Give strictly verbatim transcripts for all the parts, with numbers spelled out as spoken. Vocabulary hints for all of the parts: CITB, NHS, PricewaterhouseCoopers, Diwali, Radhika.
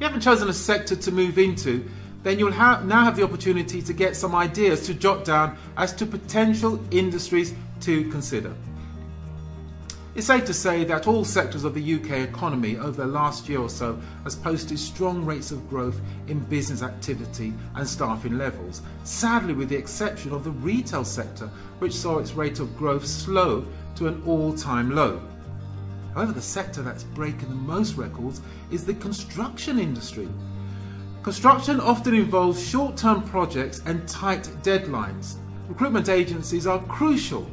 you haven't chosen a sector to move into, then you'll ha now have the opportunity to get some ideas to jot down as to potential industries to consider. It's safe to say that all sectors of the U K economy over the last year or so has posted strong rates of growth in business activity and staffing levels, sadly with the exception of the retail sector, which saw its rate of growth slow to an all-time low. However, the sector that's breaking the most records is the construction industry. Construction often involves short-term projects and tight deadlines. Recruitment agencies are crucial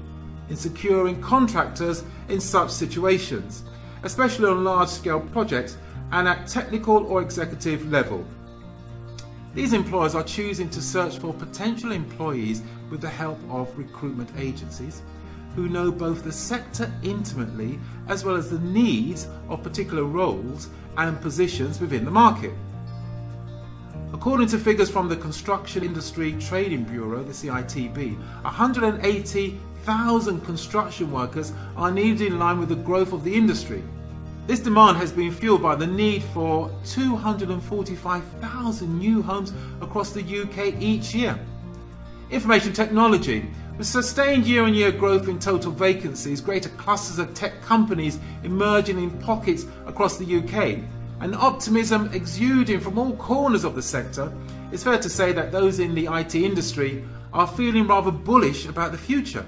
in securing contractors in such situations, especially on large-scale projects and at technical or executive level. These employers are choosing to search for potential employees with the help of recruitment agencies who know both the sector intimately as well as the needs of particular roles and positions within the market. According to figures from the Construction Industry Trading Bureau, the C I T B, one hundred eighty thousand construction workers are needed in line with the growth of the industry. This demand has been fueled by the need for two hundred forty-five thousand new homes across the U K each year. Information technology. With sustained year-on-year growth in total vacancies, greater clusters of tech companies emerging in pockets across the U K, and optimism exuding from all corners of the sector, it's fair to say that those in the I T industry are feeling rather bullish about the future.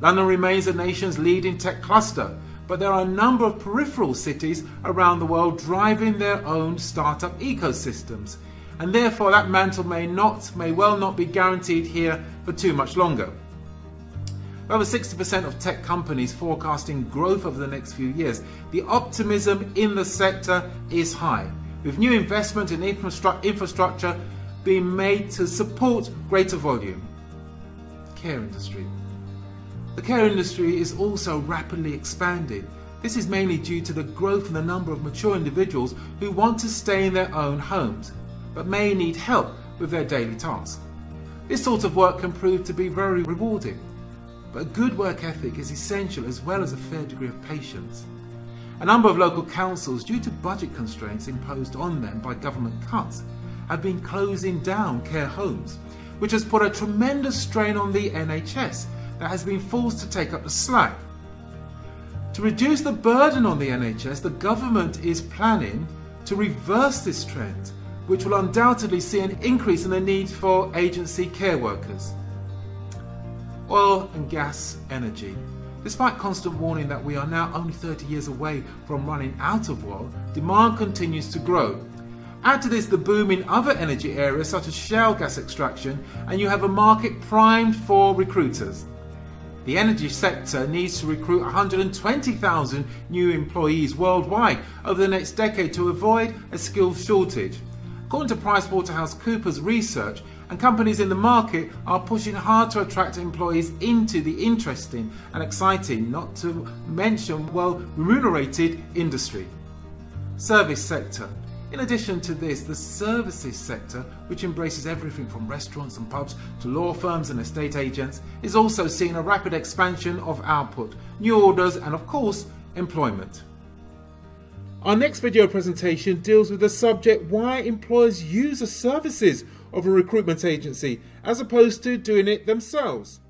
London remains the nation's leading tech cluster, but there are a number of peripheral cities around the world driving their own startup ecosystems, and therefore that mantle may not, may well not be guaranteed here for too much longer. Over sixty percent of tech companies forecasting growth over the next few years, the optimism in the sector is high, with new investment in infrastru- infrastructure being made to support greater volume. Care industry. The care industry is also rapidly expanding. This is mainly due to the growth in the number of mature individuals who want to stay in their own homes, but may need help with their daily tasks. This sort of work can prove to be very rewarding, but a good work ethic is essential as well as a fair degree of patience. A number of local councils, due to budget constraints imposed on them by government cuts, have been closing down care homes, which has put a tremendous strain on the N H S that has been forced to take up the slack. To reduce the burden on the N H S, the government is planning to reverse this trend, which will undoubtedly see an increase in the need for agency care workers. Oil and gas energy. Despite constant warning that we are now only thirty years away from running out of oil, demand continues to grow. Add to this the boom in other energy areas such as shale gas extraction, and you have a market primed for recruiters. The energy sector needs to recruit one hundred twenty thousand new employees worldwide over the next decade to avoid a skills shortage. According to PricewaterhouseCoopers research, and companies in the market are pushing hard to attract employees into the interesting and exciting, not to mention well-remunerated industry. Service sector. In addition to this, the services sector, which embraces everything from restaurants and pubs to law firms and estate agents, is also seeing a rapid expansion of output, new orders and, of course, employment. Our next video presentation deals with the subject why employers use the services of a recruitment agency as opposed to doing it themselves.